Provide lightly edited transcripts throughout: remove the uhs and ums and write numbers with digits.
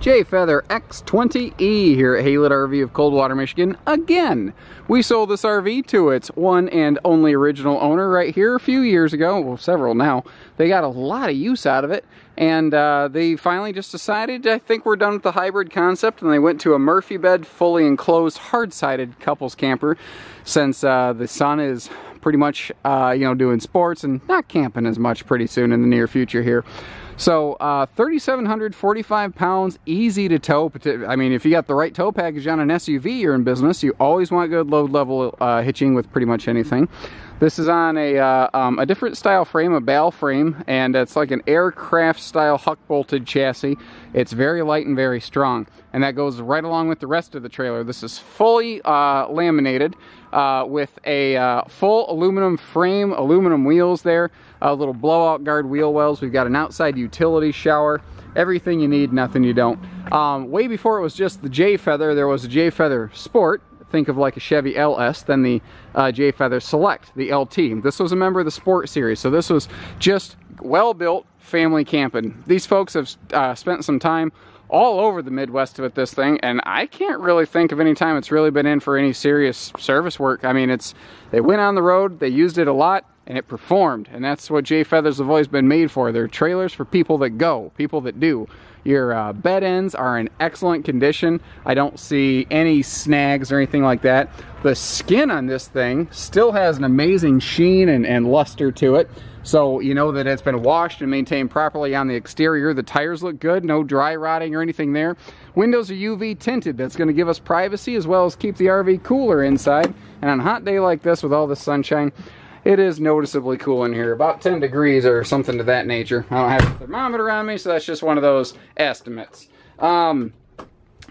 Jay Feather X20E here at Haylett RV of Coldwater, Michigan. Again, we sold this RV to its one and only original owner right here a few years ago. Well, several now. They got a lot of use out of it, and they finally just decided, I think we're done with the hybrid concept, and they went to a Murphy bed, fully enclosed, hard-sided couples camper, since the son is pretty much, doing sports and not camping as much pretty soon in the near future here. So 3,745 pounds, easy to tow. I mean, if you got the right tow package on an SUV, you're in business. You always want good load level hitching with pretty much anything. This is on a different style frame, a bale frame, and it's like an aircraft style huck bolted chassis. It's very light and very strong, and that goes right along with the rest of the trailer. This is fully laminated with a full aluminum frame, aluminum wheels there, little blowout guard wheel wells. We've got an outside utility shower, everything you need, nothing you don't. Way before it was just the Jay Feather, there was a Jay Feather Sport. Think of like a Chevy LS, then the Jay Feather Select, the LT. This was a member of the Sport Series, so this was just well-built family camping. These folks have spent some time all over the Midwest with this thing, and I can't really think of any time it's really been in for any serious service work. I mean, they went on the road, they used it a lot, and it performed, and that's what Jay Feathers have always been made for. They're trailers for people that go, people that do. Your bed ends are in excellent condition. I don't see any snags or anything like that. The skin on this thing still has an amazing sheen and luster to it, so you know that it's been washed and maintained properly on the exterior. The tires look good, no dry rotting or anything there. Windows are UV tinted. That's going to give us privacy as well as keep the RV cooler inside, and on a hot day like this with all the sunshine, it is noticeably cool in here, about 10 degrees or something to that nature. I don't have a thermometer on me, so that's just one of those estimates.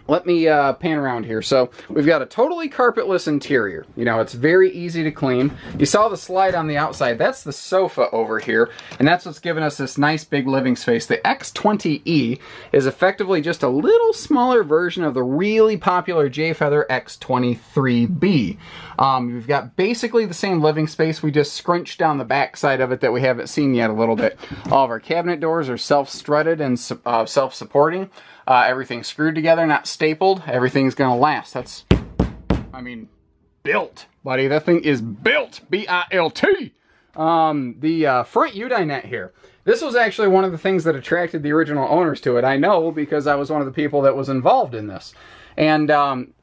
Let me pan around here. So we've got a totally carpetless interior. You know, it's very easy to clean. You saw the slide on the outside. That's the sofa over here, and that's what's giving us this nice big living space. The X20E is effectively just a little smaller version of the really popular Jay Feather X23B. We've got basically the same living space. We just scrunched down the backside of it that we haven't seen yet a little bit. All of our cabinet doors are self-strutted and self-supporting. Everything's screwed together, not stapled. Everything's gonna last. That's, I mean, built, buddy. That thing is built, B-I-L-T. The front U-dinette here. This was actually one of the things that attracted the original owners to it. I know, because I was one of the people that was involved in this. And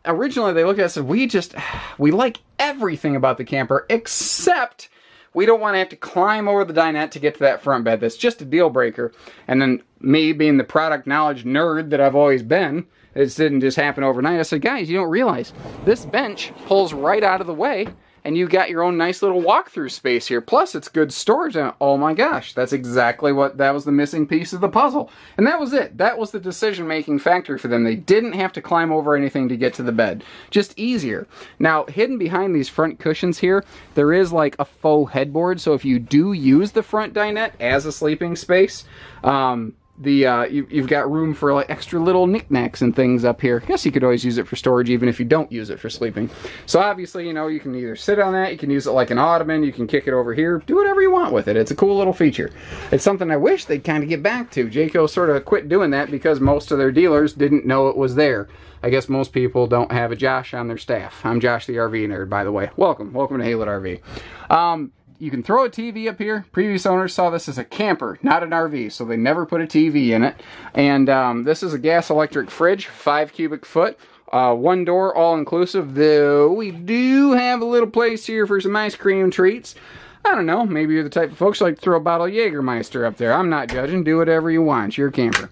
originally they looked at it and said, we like everything about the camper except we don't want to have to climb over the dinette to get to that front bed. That's just a deal breaker. And then me, being the product knowledge nerd that I've always been, it didn't just happen overnight. I said, guys, you don't realize this bench pulls right out of the way, and you've got your own nice little walkthrough space here. Plus, it's good storage. And oh my gosh, that's exactly what, that was the missing piece of the puzzle. And that was it. That was the decision-making factor for them. They didn't have to climb over anything to get to the bed. Just easier. Now, hidden behind these front cushions here, there is like a faux headboard. So if you do use the front dinette as a sleeping space, you've got room for like extra little knickknacks and things up here. I guess you could always use it for storage even if you don't use it for sleeping. So obviously, you know, you can either sit on that, you can use it like an ottoman, you can kick it over here, do whatever you want with it. It's a cool little feature. It's something I wish they'd kind of get back to. Jayco sort of quit doing that because most of their dealers didn't know it was there. I guess most people don't have a Josh on their staff. I'm Josh the RV Nerd, by the way. Welcome to Haylett RV. You can throw a TV up here. Previous owners saw this as a camper, not an RV, so they never put a TV in it. And this is a gas-electric fridge, 5 cubic foot. One door, all-inclusive, though we do have a little place here for some ice cream treats. I don't know, maybe you're the type of folks who like to throw a bottle of Jägermeister up there. I'm not judging. Do whatever you want. It's your camper.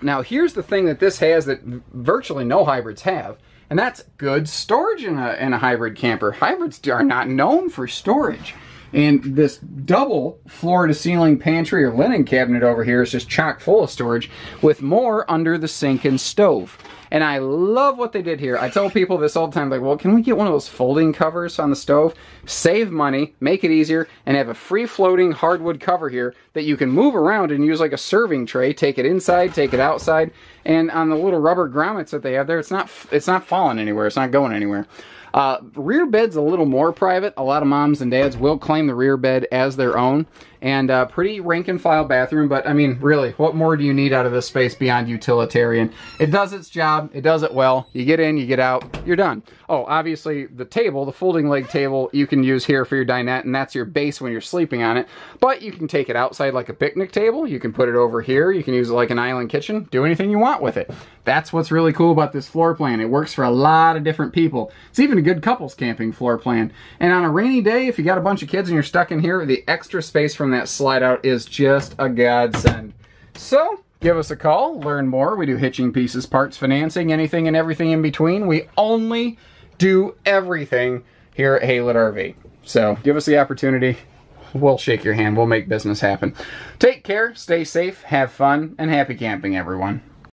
Now, here's the thing that this has that virtually no hybrids have. And that's good storage in a hybrid camper. Hybrids are not known for storage. And this double floor-to-ceiling pantry or linen cabinet over here is just chock full of storage, with more under the sink and stove. And I love what they did here. I tell people this all the time, like, well, can we get one of those folding covers on the stove? Save money, make it easier, and have a free-floating hardwood cover here that you can move around and use like a serving tray. Take it inside, take it outside, and on the little rubber grommets that they have there, it's not falling anywhere. It's not going anywhere. Rear bed's a little more private. A lot of moms and dads will claim the rear bed as their own. And pretty rank and file bathroom, but I mean, really, what more do you need out of this space beyond utilitarian? It does its job, it does it well. You get in, you get out, you're done. Oh, obviously the table, the folding leg table, you can use here for your dinette, and that's your base when you're sleeping on it. But you can take it outside like a picnic table, you can put it over here, you can use it like an island kitchen, do anything you want with it. That's what's really cool about this floor plan. It works for a lot of different people. It's even a good couples camping floor plan. And on a rainy day, if you got a bunch of kids and you're stuck in here, the extra space from that slide out is just a godsend. So give us a call, learn more. We do hitching, pieces, parts, financing, anything and everything in between. We only do everything here at Haylett RV. So give us the opportunity, we'll shake your hand, we'll make business happen. Take care, stay safe, have fun, and happy camping, everyone.